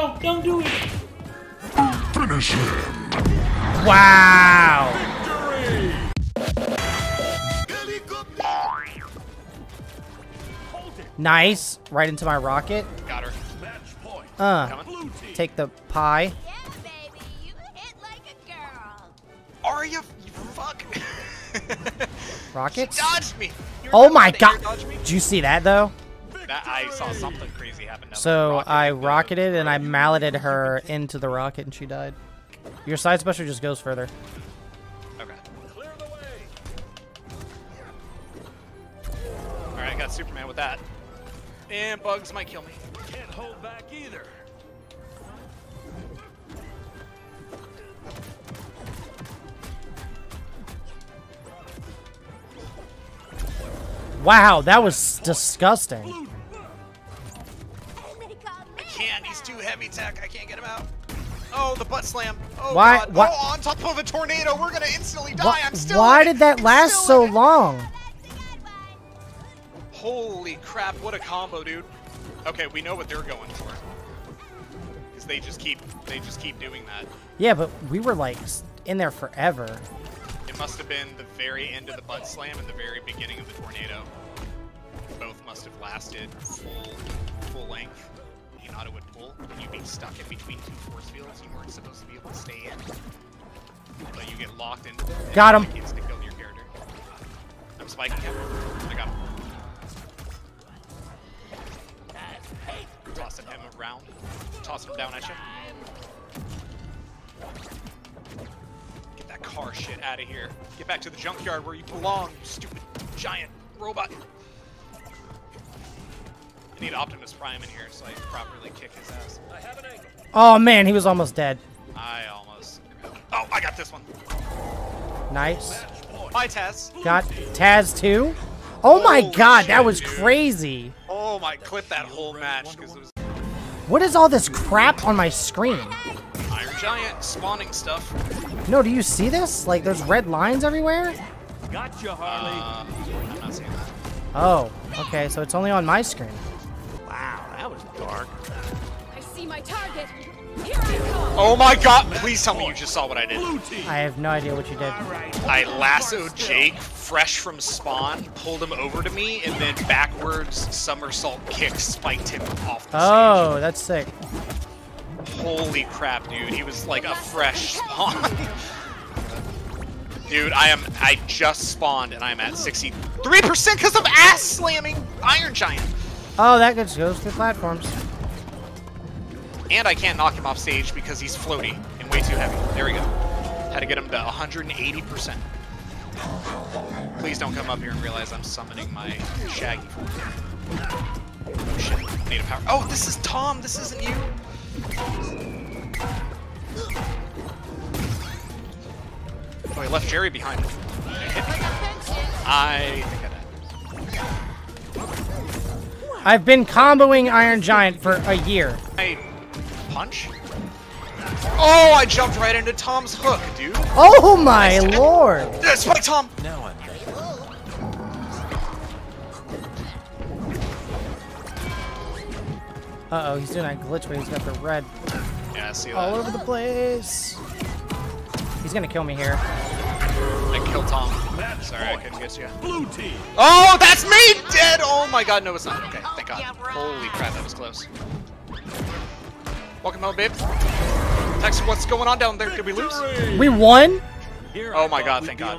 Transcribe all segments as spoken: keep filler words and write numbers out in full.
no, don't do it. Finish him. Wow. Victory. Nice. Right into my rocket. Got her. Match point. Uh, take the pie. Yeah, baby. You hit like a girl. Are you? Fuck. Rockets? She dodged me. You're oh my god. Did you see that though? That, I saw something crazy happen. So rocket I rocketed and I malleted her into the rocket and she died. Your side special just goes further. Okay. Clear the way. All right, I got Superman with that. And Bugs might kill me. Can't hold back either. Wow, that was disgusting. I can't. He's too heavy tech. I can't get him out. Oh, the butt slam. Oh, why, God. Why? Oh, on top of a tornado. We're going to instantly die. Why, I'm still Why did that last so in. long? Holy crap. What a combo, dude. Okay, we know what they're going for. Because they just keep they just keep doing that. Yeah, but we were, like, in there forever. It must have been the very end of the butt slam and the very beginning of the tornado. Both must have lasted full, full length. You know, it would pull. You'd be stuck in between two force fields you weren't supposed to be able to stay in. But you get locked into them. Got him. It's to kill your character. I'm spiking him. I got him. Tossing him around. Tossing him down at you. That car shit out of here. Get back to the junkyard where you belong, you stupid giant robot. I need Optimus Prime in here so I can properly kick his ass. I have an angle. Oh man, he was almost dead. I almost. Oh, I got this one. Nice. Hi, Taz. Got Taz too? Oh my Holy god, shit, that was dude. crazy. Oh my, clip that whole match. Cause it was... What is all this crap on my screen? Iron Giant spawning stuff. No, do you see this? Like, there's red lines everywhere? Gotcha, Harley. Uh, I'm not seeing that. Oh, okay, so it's only on my screen. Wow, that was dark. I see my target. Here I come. Oh my god, please tell me you just saw what I did. I have no idea what you did. I lassoed Jake fresh from spawn, pulled him over to me, and then backwards somersault kick spiked him off the oh, stage. Oh, that's sick. Holy crap, dude. He was like a fresh spawn. Dude, I am. I just spawned and I'm at sixty-three percent because of ass slamming Iron Giant. Oh, that just goes through platforms. And I can't knock him off stage because he's floaty and way too heavy. There we go. Had to get him to one hundred eighty percent. Please don't come up here and realize I'm summoning my Shaggy. Oh, shit. I need a power. Oh, this is Tom. This isn't you. Oh, he left Jerry behind. I think I died. I've been comboing Iron Giant for a year. I punch? Oh, I jumped right into Tom's hook, dude. Oh my nice lord! Yeah, spike Tom! Now I'm dead. Uh oh, he's doing that glitch, but he's got the red yeah, I see that. all over the place. He's gonna kill me here. I killed Tom. Sorry, I couldn't get you. Blue team. Oh, that's me dead! Oh my god, no, it's not. Okay, thank god. Holy crap, that was close. Welcome home, babe. Text, what's going on down there? Did we lose? We won? Oh my god, thank god.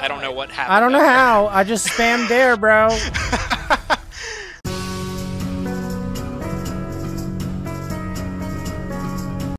I don't know what happened. I don't know how. I just spammed there, bro.